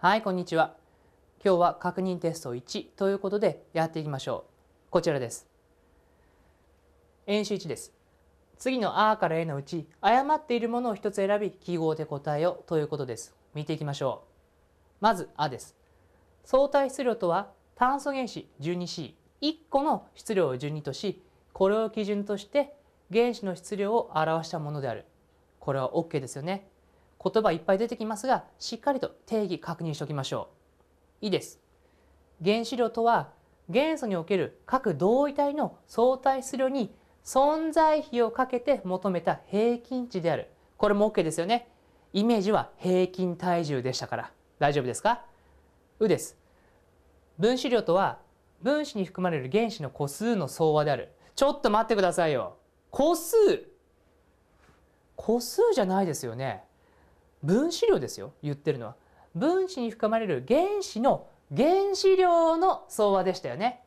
はい、こんにちは。今日は確認テスト1ということでやっていきましょう。こちらです。演習1です。次の「あ」から「え」のうち誤っているものを1つ選び、記号で答えよということです。見ていきましょう。まず「あ」です。相対質量とは炭素原子 12C1 個の質量を12とし、これを基準として原子の質量を表したものである。これは OK ですよね。言葉いっぱい出てきますが、しっかりと定義確認しておきましょう。いいです。原子量とは元素における各同位体の相対質量に存在比をかけて求めた平均値である。これも OK ですよね。イメージは平均体重でしたから大丈夫ですか。うです。分子量とは分子に含まれる原子の個数の総和である。ちょっと待ってくださいよ。個数じゃないですよね。分子量ですよ、言ってるのは。分子に含まれる原子の原子量の総和でしたよね。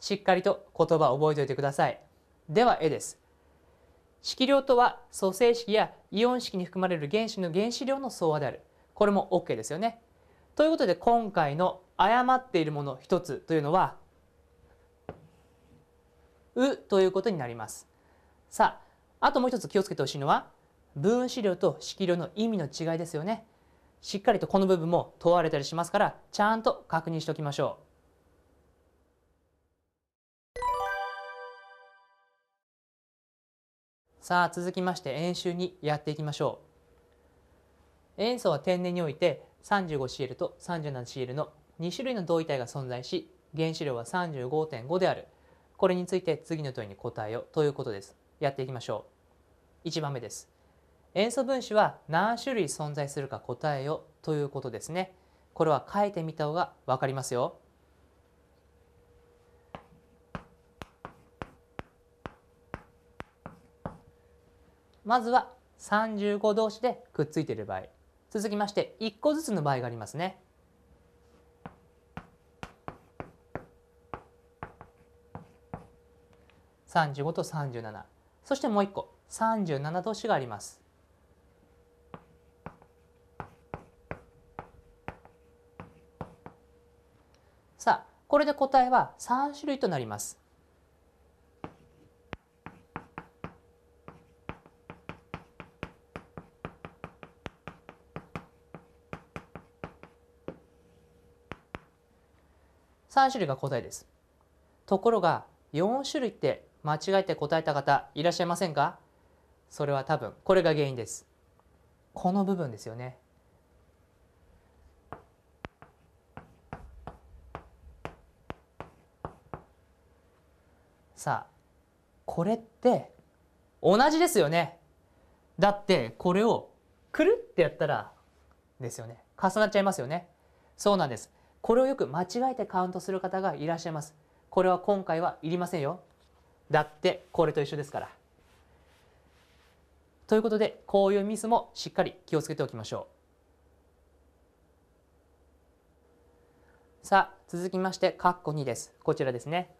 しっかりと言葉を覚えておいてください。では絵です。式量とは組成式やイオン式に含まれる原子の原子量の総和である。これも OK ですよね。ということで今回の誤っているもの一つというのは「う」ということになります。さあ、あともう一つ気をつけてほしいのは分子量と式量の意味の違いですよね。しっかりとこの部分も問われたりしますから、ちゃんと確認しておきましょう。さあ、続きまして演習にやっていきましょう。塩素は天然において 35Cl と 37Cl の2種類の同位体が存在し、原子量は 35.5 である。これについて次の問いに答えよということです。やっていきましょう。1番目です。塩素分子は何種類存在するか答えよということですね。これは書いてみた方が分かりますよ。まずは35同士でくっついている場合、続きまして1個ずつの場合がありますね。35と37、そしてもう1個37同士があります。さあ、これで答えは3種類となります。3種類が答えです。ところが4種類って間違えて答えた方いらっしゃいませんか。それは多分これが原因です。この部分ですよね。さあ、これって同じですよね。だってこれをくるってやったらですよね、重なっちゃいますよね。そうなんです。これをよく間違えてカウントする方がいらっしゃいます。これは今回はいりませんよ。だってこれと一緒ですから。ということでこういうミスもしっかり気をつけておきましょう。さあ、続きまして括弧2です。こちらですね。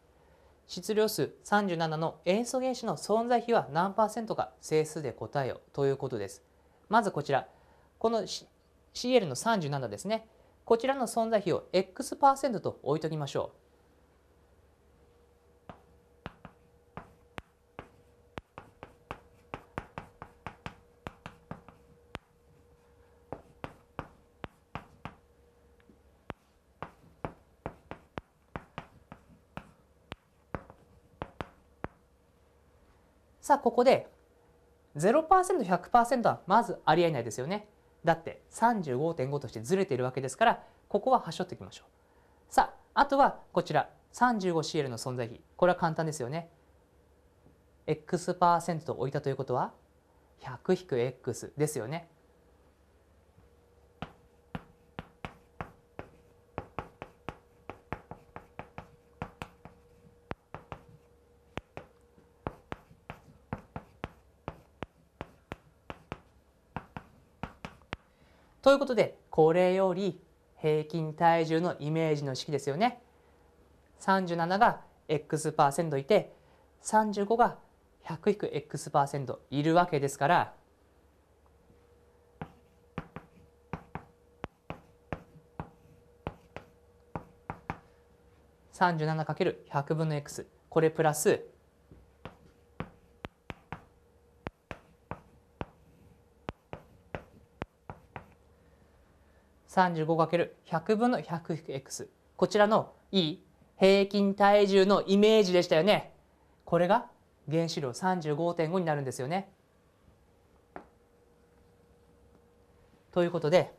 質量数37の塩素原子の存在比は何%か整数で答えよということです。まずこちら、この Cl の37ですね。こちらの存在比を X% と置いときましょう。さあ、ここで 0%100% はまずありえないですよね。だって 35.5 としてずれているわけですから、ここは端折っていきましょう。さあ、あとはこちら 35Cl の存在比、これは簡単ですよね。 X% と置いたということは 100-X ですよね。ということでこれより平均体重のイメージの式ですよね。37が x% いて、35が 100-x% いるわけですから、37×100 分の x、 これプラス35×100 分の 100x、 こちらの E 平均体重のイメージでしたよね。これが原子量 35.5 になるんですよね。ということで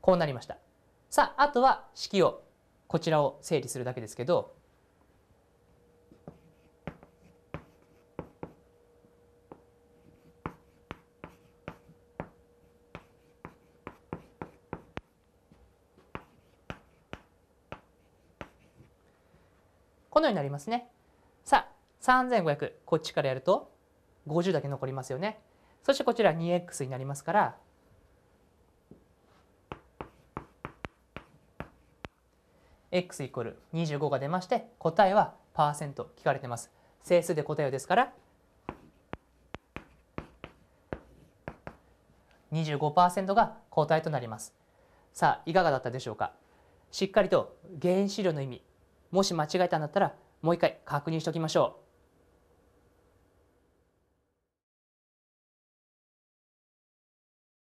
こうなりました。さあ、あとは式をこちらを整理するだけですけど、このようになりますね。さあ、3500こっちからやると50だけ残りますよね。そしてこちら 2x になりますから、x イコール25が出まして、答えはパーセント聞かれてます。整数で答えですから、25% が答えとなります。さあ、いかがだったでしょうか。しっかりと原子量の意味、もし間違えたんだったらもう一回確認しておきましょう。